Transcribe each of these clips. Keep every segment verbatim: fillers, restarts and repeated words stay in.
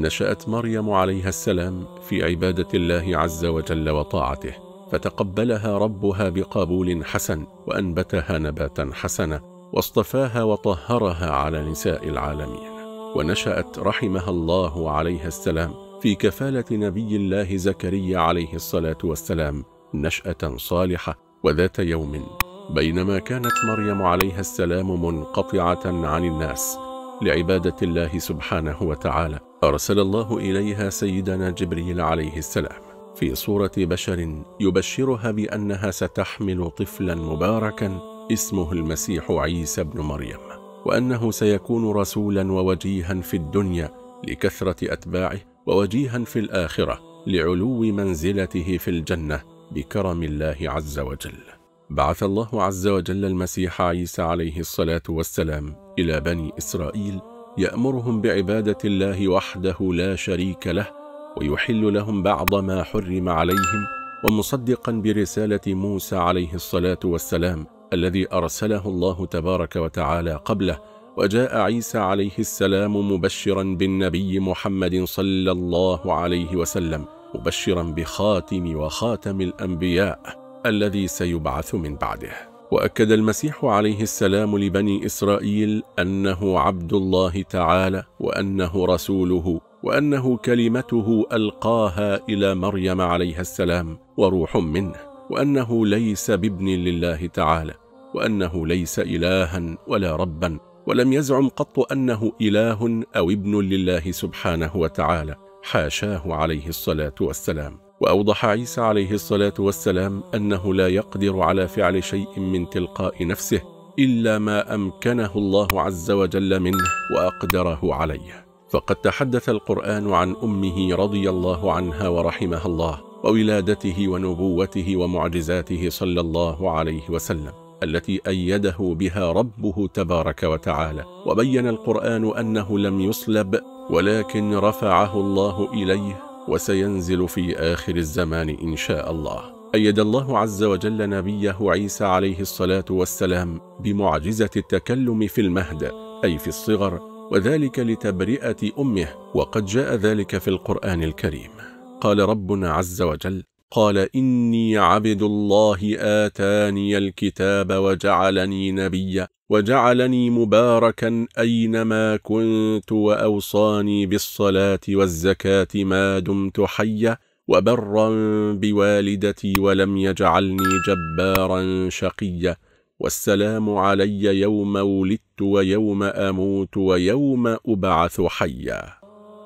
نشأت مريم عليها السلام في عبادة الله عز وجل وطاعته، فتقبلها ربها بقبول حسن، وأنبتها نباتا حسنا، واصطفاها وطهرها على نساء العالمين. ونشأت رحمها الله عليها السلام في كفالة نبي الله زكريا عليه الصلاة والسلام نشأة صالحة وذات يوم، بينما كانت مريم عليها السلام منقطعة عن الناس لعبادة الله سبحانه وتعالى، أرسل الله إليها سيدنا جبريل عليه السلام في صورة بشر يبشرها بأنها ستحمل طفلا مباركا اسمه المسيح عيسى بن مريم، وأنه سيكون رسولا ووجيها في الدنيا لكثرة أتباعه، ووجيها في الآخرة لعلو منزلته في الجنة بكرم الله عز وجل. بعث الله عز وجل المسيح عيسى عليه الصلاة والسلام إلى بني إسرائيل يأمرهم بعبادة الله وحده لا شريك له، ويحل لهم بعض ما حرم عليهم، ومصدقا برسالة موسى عليه الصلاة والسلام الذي أرسله الله تبارك وتعالى قبله، وجاء عيسى عليه السلام مبشرا بالنبي محمد صلى الله عليه وسلم، مبشرا بخاتم وخاتم الأنبياء الذي سيبعث من بعده. وأكد المسيح عليه السلام لبني إسرائيل أنه عبد الله تعالى، وأنه رسوله، وأنه كلمته ألقاها إلى مريم عليها السلام وروح منه، وأنه ليس بابن لله تعالى، وأنه ليس إلها ولا ربا، ولم يزعم قط أنه إله أو ابن لله سبحانه وتعالى، حاشاه عليه الصلاة والسلام. وأوضح عيسى عليه الصلاة والسلام أنه لا يقدر على فعل شيء من تلقاء نفسه إلا ما أمكنه الله عز وجل منه وأقدره عليه. فقد تحدث القرآن عن أمه رضي الله عنها ورحمها الله، وولادته ونبوته ومعجزاته صلى الله عليه وسلم التي أيده بها ربه تبارك وتعالى، وبين القرآن أنه لم يصلب ولكن رفعه الله إليه وسينزل في آخر الزمان إن شاء الله. أيد الله عز وجل نبيه عيسى عليه الصلاة والسلام بمعجزة التكلم في المهد، أي في الصغر، وذلك لتبرئة أمه، وقد جاء ذلك في القرآن الكريم. قال ربنا عز وجل: قال إني عبد الله آتاني الكتاب وجعلني نبيا وجعلني مباركا أينما كنت وأوصاني بالصلاة والزكاة ما دمت حيا وبرا بوالدتي ولم يجعلني جبارا شقيا والسلام علي يوم ولدت ويوم أموت ويوم أبعث حيا.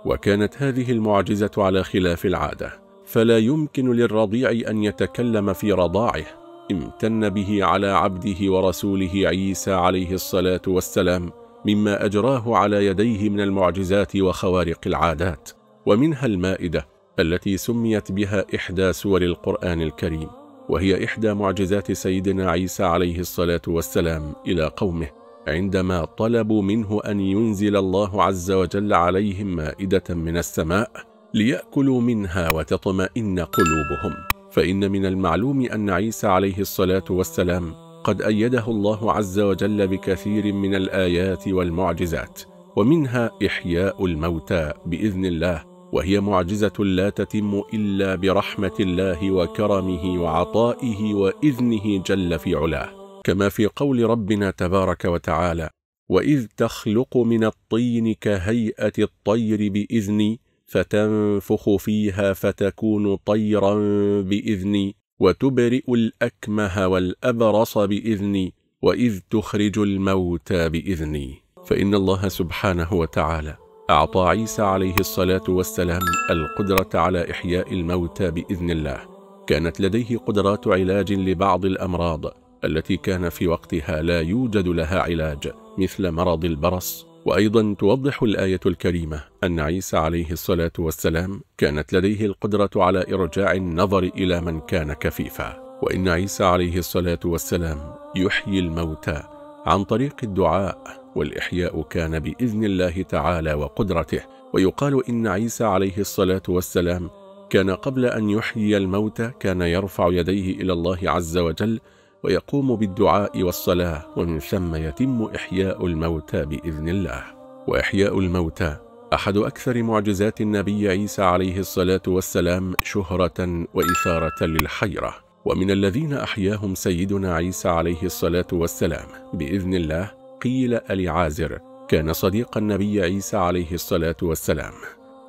وكانت هذه المعجزة على خلاف العادة، فلا يمكن للرضيع أن يتكلم في رضاعه، امتن به على عبده ورسوله عيسى عليه الصلاة والسلام مما أجراه على يديه من المعجزات وخوارق العادات، ومنها المائدة التي سميت بها إحدى سور القرآن الكريم، وهي إحدى معجزات سيدنا عيسى عليه الصلاة والسلام إلى قومه عندما طلبوا منه أن ينزل الله عز وجل عليهم مائدة من السماء ليأكلوا منها وتطمئن قلوبهم. فإن من المعلوم أن عيسى عليه الصلاة والسلام قد أيده الله عز وجل بكثير من الآيات والمعجزات، ومنها إحياء الموتى بإذن الله، وهي معجزة لا تتم إلا برحمة الله وكرمه وعطائه وإذنه جل في علاه، كما في قول ربنا تبارك وتعالى: وإذ تخلق من الطين كهيئة الطير بإذني فتنفخ فيها فتكون طيرا بإذني وتبرئ الأكمه والأبرص بإذني وإذ تخرج الموتى بإذني. فإن الله سبحانه وتعالى أعطى عيسى عليه الصلاة والسلام القدرة على إحياء الموتى بإذن الله. كانت لديه قدرات علاج لبعض الأمراض التي كان في وقتها لا يوجد لها علاج، مثل مرض البرص. وأيضا توضح الآية الكريمة أن عيسى عليه الصلاة والسلام كانت لديه القدرة على إرجاع النظر إلى من كان كفيفا، وإن عيسى عليه الصلاة والسلام يحيي الموتى عن طريق الدعاء، والإحياء كان بإذن الله تعالى وقدرته. ويقال إن عيسى عليه الصلاة والسلام كان قبل أن يحيي الموتى كان يرفع يديه إلى الله عز وجل ويقوم بالدعاء والصلاة، ومن ثم يتم إحياء الموتى بإذن الله. وإحياء الموتى أحد أكثر معجزات النبي عيسى عليه الصلاة والسلام شهرة وإثارة للحيرة، ومن الذين أحياهم سيدنا عيسى عليه الصلاة والسلام بإذن الله قيل أليعازر، كان صديق النبي عيسى عليه الصلاة والسلام،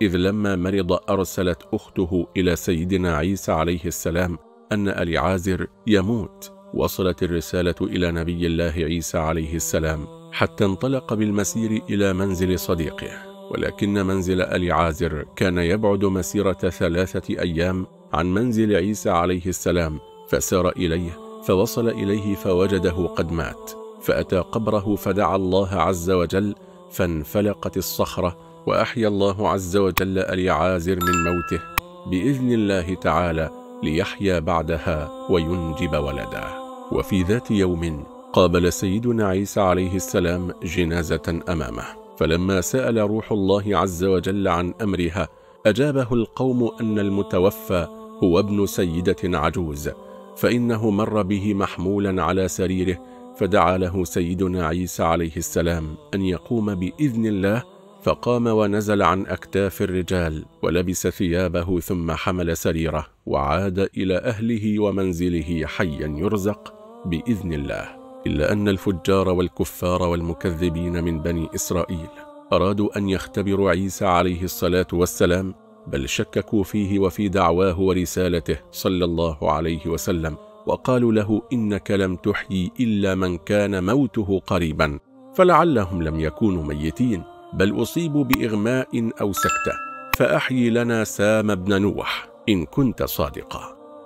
إذ لما مرض أرسلت أخته إلى سيدنا عيسى عليه السلام أن أليعازر يموت. وصلت الرسالة إلى نبي الله عيسى عليه السلام حتى انطلق بالمسير إلى منزل صديقه، ولكن منزل أليعازر كان يبعد مسيرة ثلاثة أيام عن منزل عيسى عليه السلام، فسار إليه فوصل إليه فوجده قد مات، فأتى قبره فدعا الله عز وجل فانفلقت الصخرة، وأحيا الله عز وجل أليعازر من موته بإذن الله تعالى ليحيا بعدها وينجب ولده. وفي ذات يوم قابل سيدنا عيسى عليه السلام جنازة أمامه، فلما سأل روح الله عز وجل عن أمرها أجابه القوم أن المتوفى هو ابن سيدة عجوز، فإنه مر به محمولا على سريره، فدعا له سيدنا عيسى عليه السلام أن يقوم بإذن الله، فقام ونزل عن أكتاف الرجال ولبس ثيابه ثم حمل سريره وعاد إلى أهله ومنزله حيا يرزق بإذن الله. إلا أن الفجار والكفار والمكذبين من بني إسرائيل أرادوا أن يختبروا عيسى عليه الصلاة والسلام، بل شككوا فيه وفي دعواه ورسالته صلى الله عليه وسلم، وقالوا له إنك لم تحيي إلا من كان موته قريبا، فلعلهم لم يكونوا ميتين بل أصيبوا بإغماء أو سكتة، فأحيي لنا سام بن نوح إن كنت صادقا.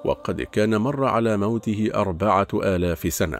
وقد كان مر على موته أربعة آلاف سنة،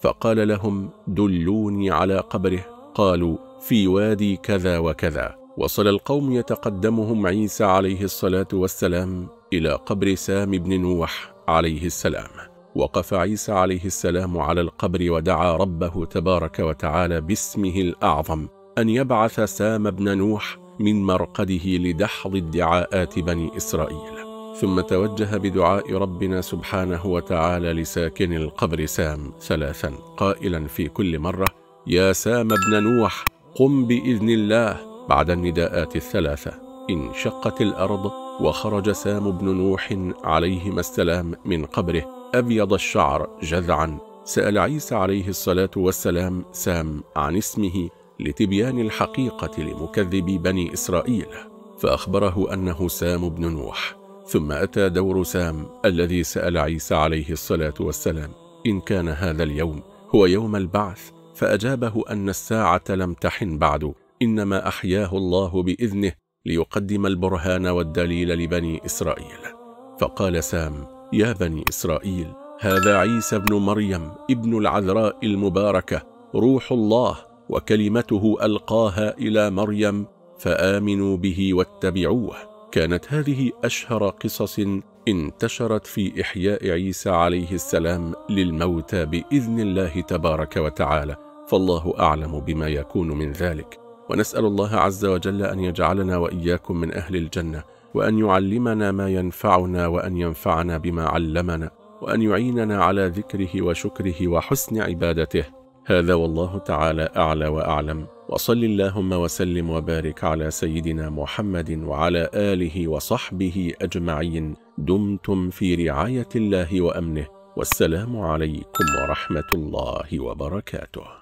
فقال لهم دلوني على قبره، قالوا في وادي كذا وكذا. وصل القوم يتقدمهم عيسى عليه الصلاة والسلام إلى قبر سام بن نوح عليه السلام، وقف عيسى عليه السلام على القبر ودعا ربه تبارك وتعالى باسمه الأعظم أن يبعث سام بن نوح من مرقده لدحض ادعاءات بني إسرائيل، ثم توجه بدعاء ربنا سبحانه وتعالى لساكن القبر سام ثلاثا قائلا في كل مرة يا سام بن نوح قم بإذن الله. بعد النداءات الثلاثة انشقت الأرض وخرج سام بن نوح عليهما السلام من قبره أبيض الشعر جذعا. سأل عيسى عليه الصلاة والسلام سام عن اسمه لتبيان الحقيقة لمكذبي بني إسرائيل، فأخبره أنه سام بن نوح. ثم أتى دور سام الذي سأل عيسى عليه الصلاة والسلام إن كان هذا اليوم هو يوم البعث، فأجابه أن الساعة لم تحن بعد، إنما أحياه الله بإذنه ليقدم البرهان والدليل لبني إسرائيل. فقال سام يا بني إسرائيل هذا عيسى بن مريم ابن العذراء المباركة روح الله، وكلمته ألقاها إلى مريم فآمنوا به واتبعوه. كانت هذه أشهر قصص انتشرت في إحياء عيسى عليه السلام للموتى بإذن الله تبارك وتعالى، فالله أعلم بما يكون من ذلك. ونسأل الله عز وجل أن يجعلنا وإياكم من أهل الجنة، وأن يعلمنا ما ينفعنا، وأن ينفعنا بما علمنا، وأن يعيننا على ذكره وشكره وحسن عبادته. هذا والله تعالى أعلى وأعلم، وصل اللهم وسلم وبارك على سيدنا محمد وعلى آله وصحبه أجمعين. دمتم في رعاية الله وأمنه، والسلام عليكم ورحمة الله وبركاته.